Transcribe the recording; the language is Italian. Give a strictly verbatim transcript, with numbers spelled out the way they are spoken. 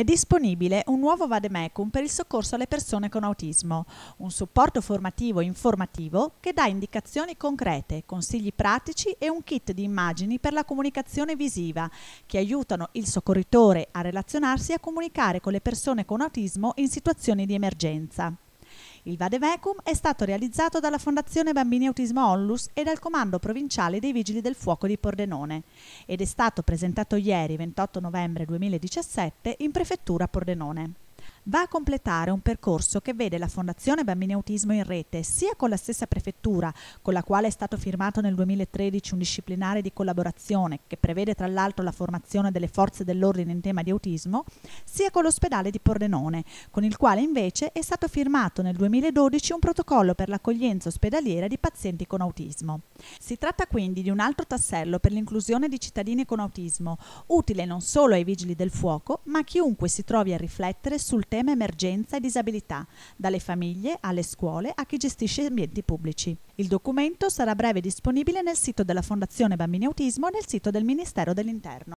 È disponibile un nuovo vademecum per il soccorso alle persone con autismo, un supporto formativo e informativo che dà indicazioni concrete, consigli pratici e un kit di immagini per la comunicazione visiva che aiutano il soccorritore a relazionarsi e a comunicare con le persone con autismo in situazioni di emergenza. Il vademecum è stato realizzato dalla Fondazione Bambini Autismo Onlus e dal Comando Provinciale dei Vigili del Fuoco di Pordenone ed è stato presentato ieri ventotto novembre duemiladiciassette in Prefettura Pordenone. Va a completare un percorso che vede la Fondazione Bambini Autismo in rete sia con la stessa prefettura, con la quale è stato firmato nel duemilatredici un disciplinare di collaborazione che prevede tra l'altro la formazione delle forze dell'ordine in tema di autismo, sia con l'ospedale di Pordenone, con il quale invece è stato firmato nel duemiladodici un protocollo per l'accoglienza ospedaliera di pazienti con autismo. Si tratta quindi di un altro tassello per l'inclusione di cittadini con autismo, utile non solo ai vigili del fuoco, ma a chiunque si trovi a riflettere sul tema emergenza e disabilità, dalle famiglie alle scuole a chi gestisce ambienti pubblici. Il documento sarà a breve disponibile nel sito della Fondazione Bambini Autismo e nel sito del Ministero dell'Interno.